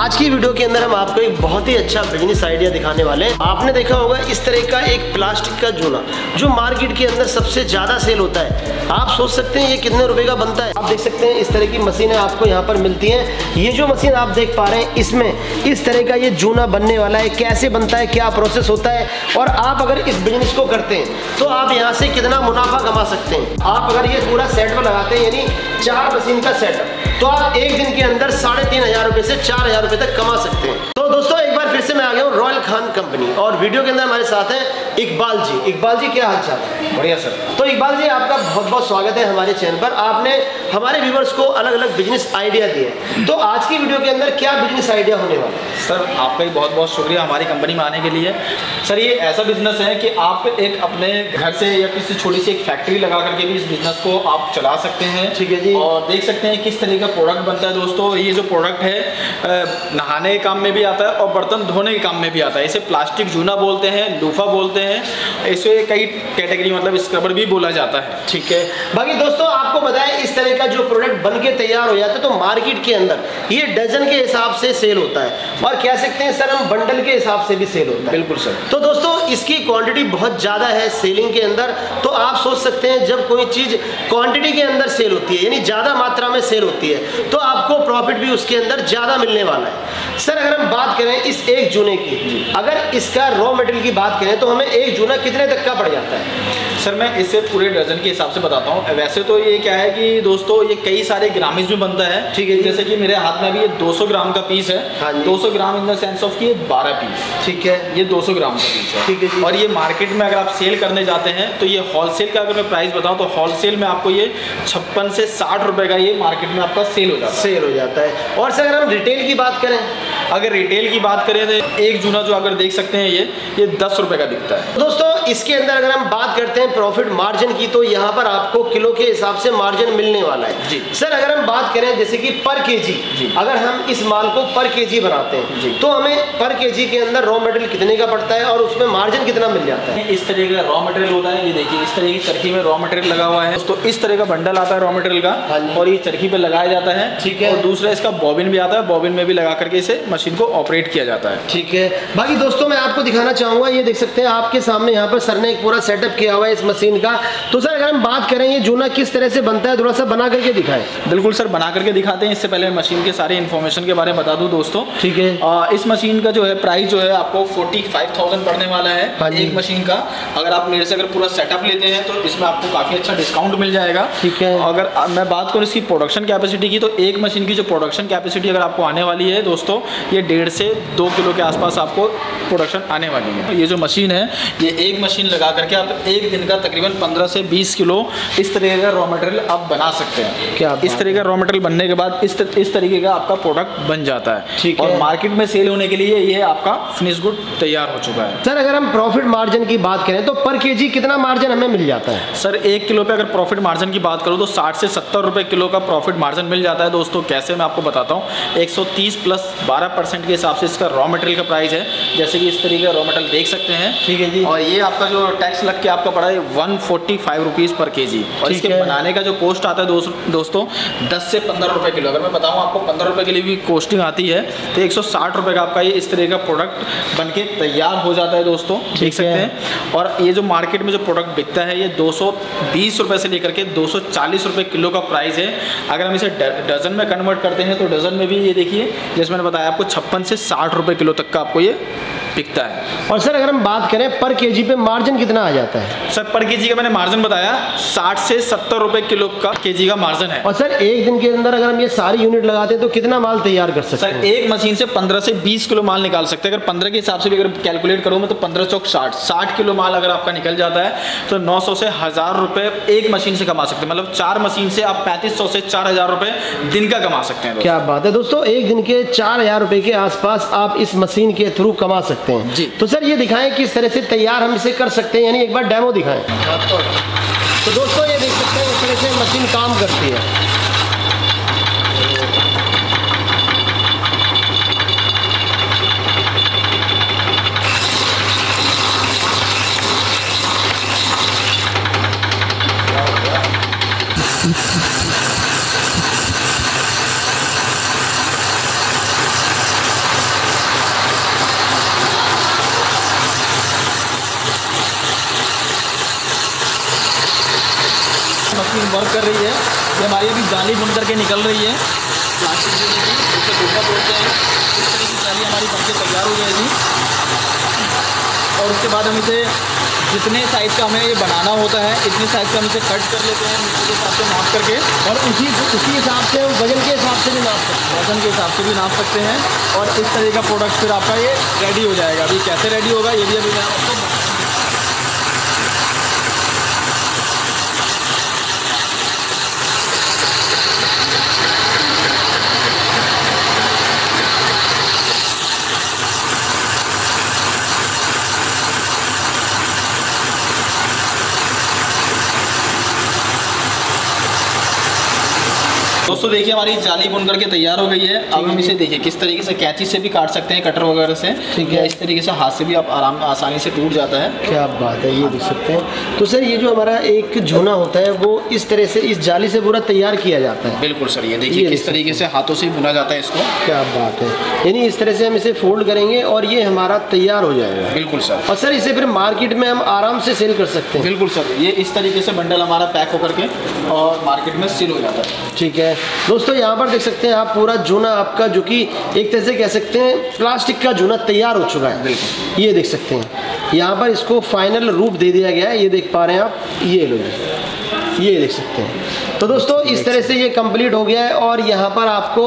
आज की वीडियो के अंदर हम आपको एक बहुत ही अच्छा बिजनेस आइडिया दिखाने वाले हैं। आपने देखा होगा इस तरह का एक प्लास्टिक का झूला जो मार्केट के अंदर सबसे ज्यादा सेल होता है। आप सोच सकते हैं ये कितने रुपए का बनता है। आप देख सकते हैं इस तरह की मशीनें आपको यहाँ पर मिलती है। ये जो मशीन आप देख पा रहे हैं इसमें इस तरह का ये जूना बनने वाला है। कैसे बनता है, क्या प्रोसेस होता है और आप अगर इस बिजनेस को करते हैं तो आप यहाँ से कितना मुनाफा कमा सकते हैं। आप अगर ये पूरा सेट पर लगाते हैं यानी 4 मशीन का सेटअप तो आप एक दिन के अंदर 3,500 रुपए से 4,000 रुपए तक कमा सकते हैं। तो दोस्तों एक बार फिर से मैं आ गया हूँ रॉयल खान कंपनी और वीडियो के अंदर हमारे साथ है इकबाल जी। क्या हाल चाल है? बढ़िया सर। तो इकबाल जी आपका बहुत बहुत स्वागत है हमारे चैनल पर। आपने हमारे व्यूवर्स को अलग अलग बिजनेस आइडिया दिए, तो आज की वीडियो के अंदर क्या बिजनेस आइडिया होने वाला है? सर आपका भी बहुत बहुत शुक्रिया हमारी कंपनी में आने के लिए। सर ये ऐसा बिजनेस है कि आप एक अपने घर से या किसी छोटी सी एक फैक्ट्री लगा करके भी इस बिजनेस को आप चला सकते हैं। ठीक है जी। और देख सकते हैं किस तरह का प्रोडक्ट बनता है। दोस्तों ये जो प्रोडक्ट है नहाने के काम में भी आता है और बर्तन धोने के काम में भी आता है। इसे प्लास्टिक जूना बोलते हैं, लूफा बोलते हैं, इसे कई कैटेगरी मतलब स्क्रबर भी बोला जाता है। ठीक है। बाकी दोस्तों आपको बताएं इस तरह का जो प्रोडक्ट बनके तैयार हो जाता है तो मार्केट के अंदर ये डजन के हिसाब से सेल होता है और कह सकते हैं सर हम बंडल के हिसाब से भी सेल होता है। बिल्कुल सर। तो दोस्तों इसकी क्वांटिटी बहुत ज्यादा है सेलिंग के अंदर, तो आप सोच सकते हैं जब कोई चीज क्वांटिटी के अंदर सेल होती है यानी ज्यादा मात्रा में सेल होती है तो आपको प्रॉफिट भी उसके अंदर ज्यादा मिलने वाला है। सर अगर हम बात करें इस एक जूने की, अगर इसका रॉ मटेरियल की बात करें तो हमें एक जूना कितने तक का पड़ जाता है? सर मैं इससे पूरे डजन के हिसाब से बताता हूँ। वैसे तो ये क्या है कि दोस्तों ये कई सारे ग्रामीज में बनता है। ठीक है। जैसे कि मेरे हाथ में भी ये 200 ग्राम का पीस है। हाँ, 200 gram in the sense of कि ये 12 पीस। ठीक है। ये 200 ग्राम का पीस है। ठीक है। और ये मार्केट में अगर आप सेल करने जाते हैं तो ये होलसेल का अगर मैं प्राइस बताऊँ तो होलसेल में आपको ये 56 से 60 रुपये का ये मार्केट में आपका सेल हो जाता है। और सर अगर हम रिटेल की बात करें, तो एक जूना जो अगर देख सकते हैं ये 10 रुपये का बिकता है। दोस्तों इसके अंदर अगर हम बात करते हैं प्रॉफिट मार्जिन की तो यहाँ पर आपको किलो के हिसाब से मार्जिन मिलने वाला है। जी सर अगर हम बात करें जैसे कि पर केजी, अगर हम इस माल को पर केजी बनाते हैं जी, तो हमें पर केजी के अंदर रॉ मटेरियल कितने का पड़ता है और उसमें मार्जिन कितना मिल जाता है? इस तरह का रॉ मटेरियल होता है। ये देखिए इस तरह की चरखी में रॉ मटेरियल लगा हुआ है। तो इस तरह का बंडल आता है रॉ मटेरियल का और ये चरखी पर लगाया जाता है। ठीक है। और दूसरा इसका बॉबिन भी आता है, बॉबिन में भी लगा करके इसे मशीन को ऑपरेट किया जाता है। ठीक है। बाकी दोस्तों मैं आपको दिखाना चाहूँगा, ये देख सकते हैं आपके सामने यहाँ पर सर ने एक पूरा सेटअप किया हुआ है इस मशीन का। तो सर अगर हम बात करें ये जूना किस तरह से बनता है थोड़ा सा बना करके दिखाएं। बिल्कुल सर बना करके दिखाते हैं। इससे पहले मैं मशीन के सारे इन्फॉर्मेशन के बारे में बता दूं दोस्तों। ठीक है। इस मशीन का जो है प्राइस जो है आपको 45,000 पड़ने वाला है एक मशीन का। अगर आप मेरे से अगर पूरा सेटअप लेते हैं तो इसमें आपको काफ़ी अच्छा डिस्काउंट मिल जाएगा। ठीक है। अगर मैं बात करूँ इसकी प्रोडक्शन कैपेसिटी की तो एक मशीन की जो प्रोडक्शन कैपेसिटी अगर आपको आने वाली है दोस्तों ये 1.5 से 2 किलो के आसपास आपको प्रोडक्शन आने वाली है। ये जो मशीन है ये एक मशीन लगा करके आप एक दिन का तकरीबन 15 से 20 किलो इस तरह का रॉ मटेरियल आप बना सकते हैं। क्या इस तरह का रॉ मटेरियल बनने के बाद इस तरीके का आपका प्रोडक्ट बन जाता है। ठीक है। और मार्केट में सेल होने के लिए ये आपका फिनिश गुड तैयार हो चुका है। सर अगर हम प्रॉफिट मार्जिन की बात करें तो पर केजी कितना मार्जिन हमें मिल जाता है? सर 1 किलो पे अगर प्रॉफिट मार्जिन की बात करूँ तो 60 से 70 रुपये किलो का प्रॉफिट मार्जिन मिल जाता है दोस्तों। कैसे मैं आपको बताता हूँ। 130 प्लस 12% के हिसाब से इसका रॉ मटेरियल का प्राइस है। जैसे कि इस तरीके का रॉ मटेरियल देख सकते हैं। ठीक है जी। और ये आपका जो टैक्स लग के आपका पड़ा है 145 रुपीज़ पर केजी। और इसके बनाने का जो कॉस्ट आता है दोस्तों 10 से 15 रुपये किलो। अगर मैं बताऊँ आपको 15 रुपये के लिए भी कॉस्टिंग आती है तो 160 रुपये का आपका ये इस तरह का प्रोडक्ट बनके तैयार हो जाता है दोस्तों। देख सकते हैं। और ये जो मार्केट में जो प्रोडक्ट बिकता है ये 220 रुपये से लेकर के 240 रुपये किलो का प्राइस है। अगर हम इसे डजन में कन्वर्ट करते हैं तो डजन में भी ये देखिए जैसे मैंने बताया आपको 56 से 60 रुपये किलो तक का आपको ये बिकता है। और सर अगर हम बात करें पर केजी पे मार्जिन कितना आ जाता है? सर पर केजी का मैंने मार्जिन बताया 60 से 70 रुपए किलो का केजी का मार्जिन है। और सर एक दिन के अंदर अगर हम ये सारी यूनिट लगाते हैं तो कितना माल तैयार कर सकते हैं? सर एक मशीन से 15 से 20 किलो माल निकाल सकते हैं। अगर 15 के हिसाब से भी अगर कैलकुलेट करूँ मैं तो 15 चौक 60 किलो माल अगर आपका निकल जाता है तो 900 से 1,000 रुपये एक मशीन से कमा सकते हैं। मतलब 4 मशीन से आप 3,500 से 4,000 रुपये दिन का कमा सकते हैं। क्या बात है दोस्तों। एक दिन के 4,000 रुपये के आसपास आप इस मशीन के थ्रू कमा सकते हैं जी। तो सर ये दिखाएं किस तरह से तैयार हम इसे कर सकते हैं यानी एक बार डेमो दिखाएं। तो दोस्तों ये देख सकते हैं इस तरह से मशीन काम करती है। हेल्प कर रही है। ये हमारी अभी जाली बन करके निकल रही है, प्लास्टिक की उससे गुब्बा तोड़ते हैं। इस तरीके की जाली हमारी बनके तैयार हो जाएगी और उसके बाद हम इसे जितने साइज़ का हमें ये बनाना होता है इतने साइज़ का हम इसे कट कर लेते हैं मीटर के हिसाब से नाप करके, और उसी हिसाब से वजन के हिसाब से भी नाप सकते हैं, वजन के हिसाब से भी नाप सकते हैं। और इस तरह का प्रोडक्ट फिर आपका ये रेडी हो जाएगा। अभी कैसे रेडी होगा ये भी अभी मैं आपको दोस्तों देखिए हमारी जाली बुन करके तैयार हो गई है। अब हम इसे देखिए किस तरीके से कैंची से भी काट सकते हैं, कटर वगैरह से, ठीक है। इस तरीके से हाथ से भी आप आसानी से टूट जाता है। क्या बात है, ये देख सकते हैं। तो सर ये जो हमारा एक झूना होता है वो इस तरह से इस जाली से पूरा तैयार किया जाता है। बिल्कुल सर, ये देखिए किस तरीके से हाथों से बुना जाता है इसको। क्या बात है, यानी इस तरह से हम इसे फोल्ड करेंगे और ये हमारा तैयार हो जाएगा। बिल्कुल सर। और सर इसे फिर मार्केट में हम आराम से सेल कर सकते हैं। बिल्कुल सर, ये इस तरीके से बंडल हमारा पैक होकर के और मार्केट में सेल हो जाता है। ठीक है दोस्तों, यहाँ पर देख सकते हैं आप पूरा जूना आपका, जो कि एक तरह से कह सकते हैं प्लास्टिक का जूना तैयार हो चुका है। ये देख सकते हैं यहाँ पर इसको फाइनल रूप दे दिया गया है, ये देख पा रहे हैं आप, ये लो ये देख सकते हैं। तो दोस्तों इस तरह से ये कंप्लीट हो गया है और यहाँ पर आपको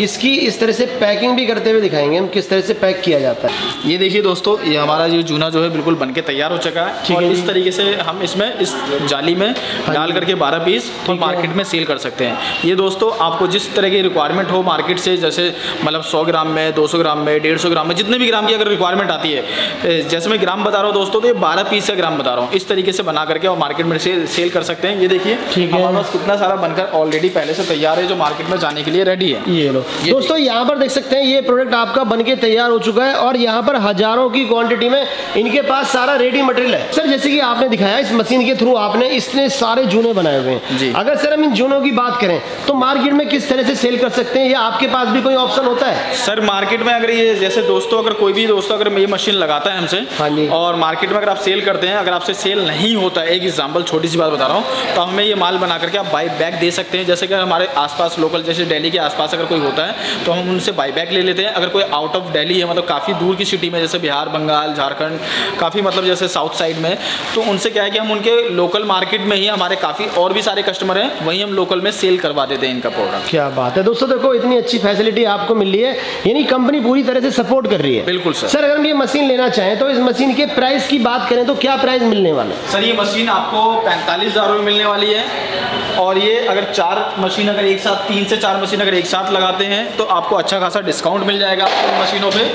इसकी इस तरह से पैकिंग भी करते हुए दिखाएंगे हम किस तरह से पैक किया जाता है। ये देखिए दोस्तों, ये हमारा ये जूना जो है बिल्कुल बनके तैयार हो चुका है। और इस तरीके से हम इसमें इस जाली में डाल करके 12 पीस हम मार्केट में सेल कर सकते हैं। ये दोस्तों आपको जिस तरह की रिक्वायरमेंट हो मार्केट से, जैसे मतलब 100 ग्राम में, 200 ग्राम में, 150 ग्राम में, जितने भी ग्राम की अगर रिक्वायरमेंट आती है, जैसे मैं ग्राम बता रहा हूँ दोस्तों, तो ये 12 पीस का ग्राम बता रहा हूँ। इस तरीके से बना करके और मार्केट में सेल कर सकते हैं। ये ठीक है, हमारे पास कितना सारा बनकर ऑलरेडी पहले से तैयार है जो मार्केट में जाने के लिए रेडी है। ये लो दोस्तों, यहाँ पर देख सकते हैं ये प्रोडक्ट आपका बनके तैयार हो चुका है और यहाँ पर हजारों की क्वांटिटी में इनके पास सारा रेडी मटेरियल है। सर जैसे कि आपने दिखाया इस मशीन के थ्रू आपने इसने सारे जूने बनाए हुए हैं। अगर सर हम इन जूनों की बात करें तो मार्केट में किस तरह से सेल कर सकते हैं या आपके पास भी कोई ऑप्शन होता है? सर मार्केट में अगर ये जैसे दोस्तों अगर कोई भी दोस्तों अगर ये मशीन लगाता है हमसे और मार्केट में अगर आप सेल करते हैं, अगर आपसे सेल नहीं होता, एक एग्जाम्पल छोटी सी बात बता रहा हूँ, तो हमें ये माल बना करके आप बाई बैक दे सकते हैं। जैसे कि हमारे आसपास लोकल जैसे दिल्ली के आसपास अगर कोई होता है तो हम उनसे बाई बैक ले लेते हैं। अगर कोई आउट ऑफ दिल्ली है, मतलब काफ़ी दूर की सिटी में, जैसे बिहार, बंगाल, झारखंड, काफ़ी मतलब जैसे साउथ साइड में, तो उनसे क्या है कि हम उनके लोकल मार्केट में ही हमारे काफ़ी और भी सारे कस्टमर हैं, वहीं हम लोकल में सेल करवा देते हैं इनका प्रोडक्ट। क्या बात है दोस्तों, देखो इतनी अच्छी फैसिलिटी आपको मिल रही है, यानी कंपनी पूरी तरह से सपोर्ट कर रही है। बिल्कुल सर। सर अगर हम ये मशीन लेना चाहें तो इस मशीन के प्राइस की बात करें तो क्या प्राइस मिलने वाला है? सर ये मशीन आपको 45,000 में मिलने वाली है। और ये अगर 4 मशीन अगर एक साथ, 3 से 4 मशीन अगर एक साथ लगाते हैं तो आपको अच्छा खासा डिस्काउंट मिल जाएगा इन मशीनों पे।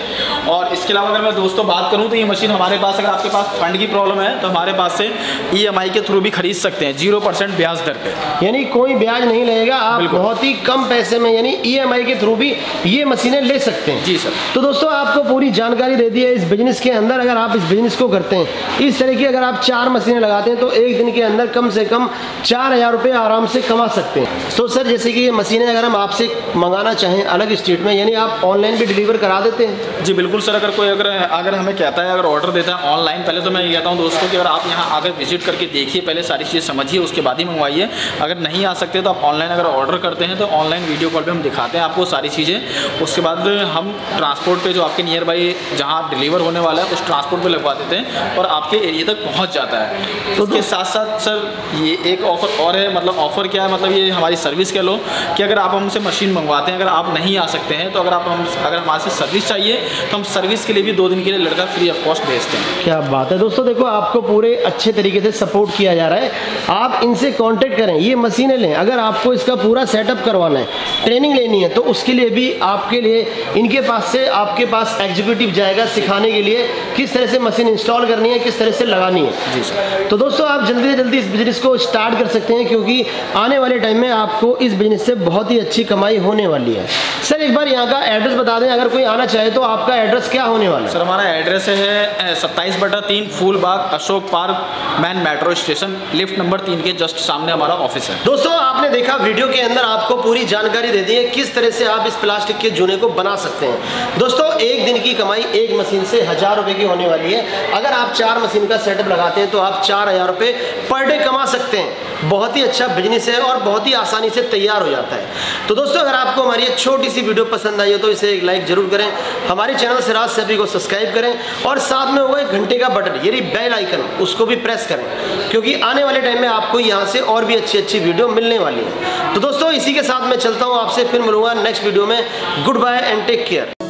और इसके अलावा अगर मैं दोस्तों बात करूं तो ये मशीन हमारे पास, अगर आपके पास फंड की प्रॉब्लम है तो हमारे पास से EMI के थ्रू भी खरीद सकते हैं, 0% ब्याज दर पे, यानी कोई ब्याज नहीं लगेगा। आप बहुत ही कम पैसे में यानी EMI के थ्रू भी ये मशीनें ले सकते हैं। जी सर। तो दोस्तों आपको पूरी जानकारी दे दी है इस बिजनेस के अंदर। अगर आप इस बिजनेस को करते हैं, इस तरह की अगर आप 4 मशीनें लगाते हैं तो एक दिन के अंदर कम से कम 4,000 रुपये आराम से कमा सकते हैं। तो सर जैसे कि ये मशीनें अगर हम आपसे मंगाना चाहें अलग स्टेट में, यानी आप ऑनलाइन भी डिलीवर करा देते हैं? जी बिल्कुल सर। अगर कोई अगर हमें कहता है, अगर ऑर्डर देता है ऑनलाइन, पहले तो मैं ये कहता हूँ दोस्तों कि अगर आप यहाँ आकर विजिट करके देखिए, पहले सारी चीज़ समझिए, उसके बाद ही मंगवाइए। अगर नहीं आ सकते तो आप ऑनलाइन अगर ऑर्डर करते हैं तो ऑनलाइन वीडियो कॉल पर हम दिखाते हैं आपको सारी चीज़ें। उसके बाद हम ट्रांसपोर्ट पर जो आपके नियर बाई जहाँ आप डिलीवर होने वाला है उस ट्रांसपोर्ट पर लगवा देते हैं और आपके एरिया तक पहुँच जाता है। उसके साथ साथ सर ये एक ऑफ़र और है, मतलब ऑफ़र क्या है, मतलब ये हमारी सर्विस कह लो कि अगर आप हमसे मशीन मंगवाते हैं, अगर आप नहीं आ सकते हैं तो अगर हमारे से सर्विस चाहिए तो हम सर्विस के लिए भी 2 दिन के लिए लड़का फ्री ऑफ कॉस्ट भेजते हैं। क्या बात है दोस्तों, देखो आपको पूरे अच्छे तरीके से सपोर्ट किया जा रहा है। आप इनसे कॉन्टेक्ट करें, ये मशीनें लें। अगर आपको इसका पूरा सेटअप करवाना है, ट्रेनिंग लेनी है, तो उसके लिए भी आपके लिए इनके पास से आपके पास एग्जीक्यूटिव जाएगा सिखाने के लिए किस तरह से मशीन इंस्टॉल करनी है, किस तरह से लगानी है। जी सर। तो दोस्तों आप जल्दी से जल्दी इस बिजनेस को स्टार्ट कर सकते हैं क्योंकि आने वाले टाइम में आपको इस बिजनेस से बहुत ही अच्छी कमाई होने वाली है। सर एक बार यहाँ का एड्रेस बता दें, अगर कोई आना चाहे तो आपका एड्रेस क्या होने वाला है? सर हमारा एड्रेस है 27/3 Phool Bagh, Ashok park main metro station, lift number 3 के जस्ट सामने हमारा ऑफिस है। दोस्तों आपने देखा वीडियो के अंदर आपको पूरी जानकारी दे दी है किस तरह से आप इस प्लास्टिक के जूने को बना सकते हैं। दोस्तों एक दिन की कमाई एक मशीन से 1000 रुपये की होने वाली है। अगर आप 4 मशीन का सेटअप लगाते हैं तो आप 4,000 रुपये पर डे कमा सकते हैं। बहुत ही अच्छा बिजनेस है और बहुत ही आसानी से तैयार हो जाता है। तो दोस्तों, अगर आपको हमारी ये छोटी सी वीडियो पसंद आई हो तो इसे एक लाइक जरूर करें, हमारे चैनल सिराज सैफी को सब्सक्राइब करें और साथ में होगा एक घंटे का बटन यानी बेल आइकन, उसको भी प्रेस करें क्योंकि आने वाले टाइम में आपको यहाँ से और भी अच्छी अच्छी वीडियो मिलने वाली है। तो दोस्तों, इसी के साथ मैं चलता हूँ, आपसे फिर मिलूँगा नेक्स्ट वीडियो में। Good bye and take care.